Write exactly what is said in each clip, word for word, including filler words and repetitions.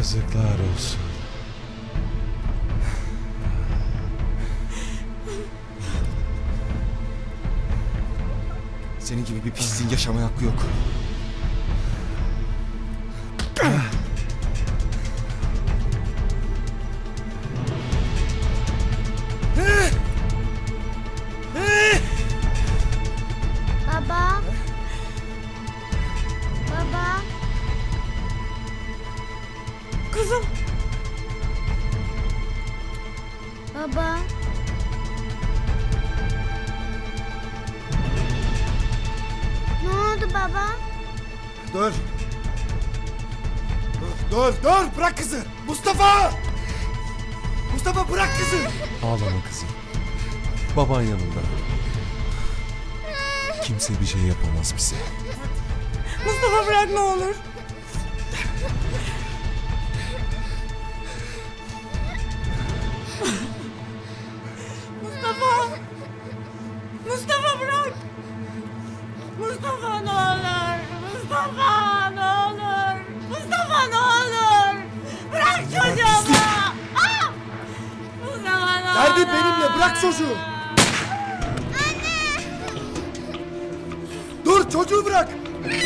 Yazıklar olsun. Senin gibi bir pisliğin yaşamaya hakkı yok. Baba. Baba. Kızım. Baba. Ne oldu baba? Dur. Dur, dur, dur. Bırak kızı. Mustafa! Mustafa bırak kızı. Ağlama kızım. Baban yanında. Kimse bir şey yapamaz bize. Mustafa bırak ne olur. Mustafa. Mustafa bırak. Mustafa ne olur. Mustafa ne olur. Mustafa ne olur. Bırak çocuğumu. Ah! Mustafa ne olur. Derdi benimle, bırak çocuğu. Çocuğu bırak! Anne!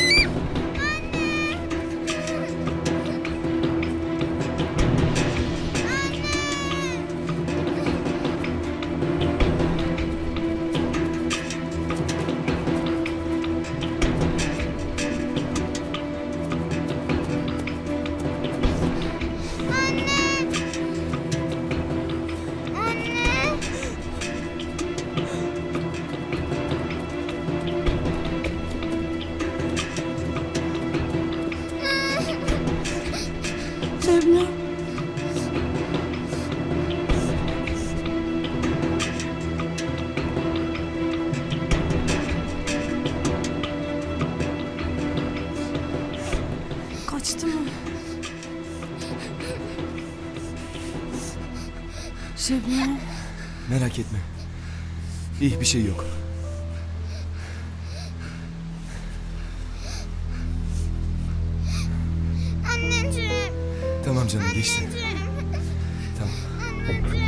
Şebnem. Merak etme. İyi bir şey yok. Anneciğim. Tamam canım, anneciğim. Geçti. Tamam. Anneciğim.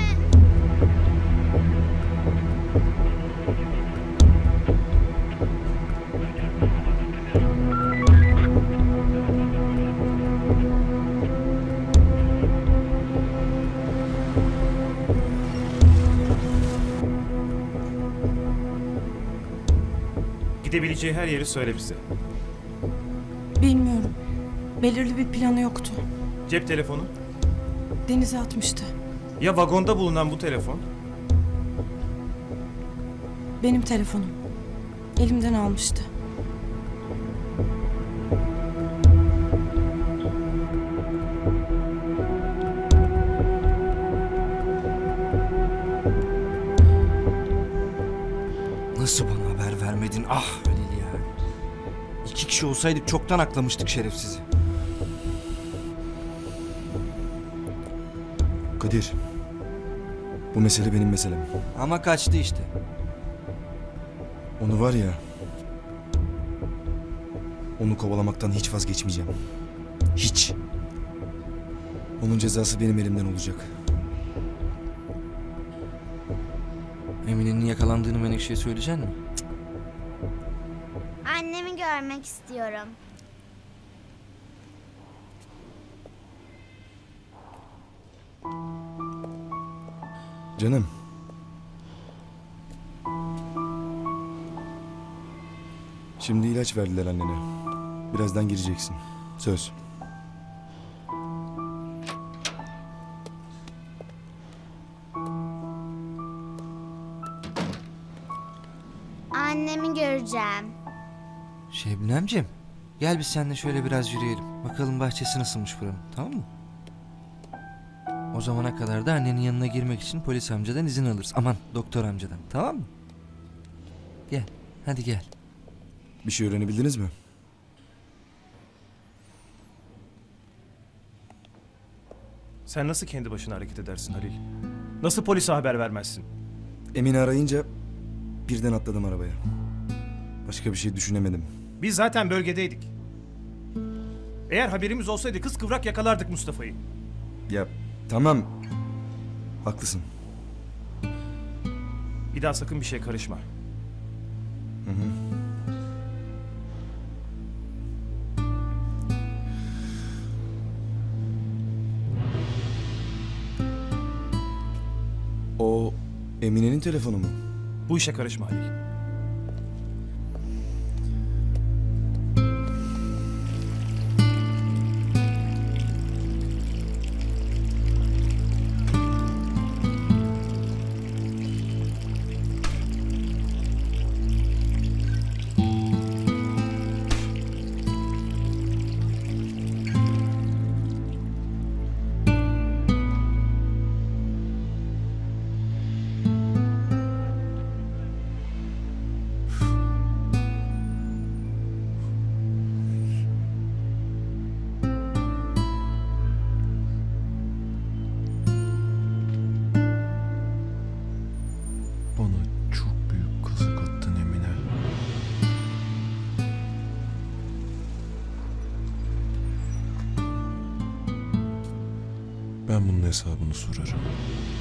Gidebileceği her yeri söyle bize. Bilmiyorum. Belirli bir planı yoktu. Cep telefonu? Denize atmıştı. Ya vagonda bulunan bu telefon? Benim telefonum. Elimden almıştı. Nasıl bana haber vermedin? Ah Halil ya. İki kişi olsaydık çoktan aklamıştık şerefsizi. Kadir. Bu mesele benim meselem. Ama kaçtı işte. Onu var ya. Onu kovalamaktan hiç vazgeçmeyeceğim. Hiç. Onun cezası benim elimden olacak. Emine'nin yakalandığını Menekşe'ye söyleyecek misin? Annemi görmek istiyorum. Canım. Şimdi ilaç verdiler annene. Birazdan gireceksin. Söz. Annemi göreceğim. Şebnemciğim, gel biz seninle şöyle biraz yürüyelim. Bakalım bahçesi nasılmış buranın, tamam mı? O zamana kadar da annenin yanına girmek için polis amcadan izin alırız. Aman doktor amcadan, tamam mı? Gel, hadi gel. Bir şey öğrenebildiniz mi? Sen nasıl kendi başına hareket edersin Halil? Nasıl polise haber vermezsin? Emine arayınca... Birden atladım arabaya. Başka bir şey düşünemedim. Biz zaten bölgedeydik. Eğer haberimiz olsaydı kız kıvrak yakalardık Mustafa'yı. Ya tamam. Haklısın. Bir daha sakın bir şeye karışma. Hı hı. O Emine'nin telefonu mu? Bu işe karışma Halil. Ben bunun hesabını sorarım.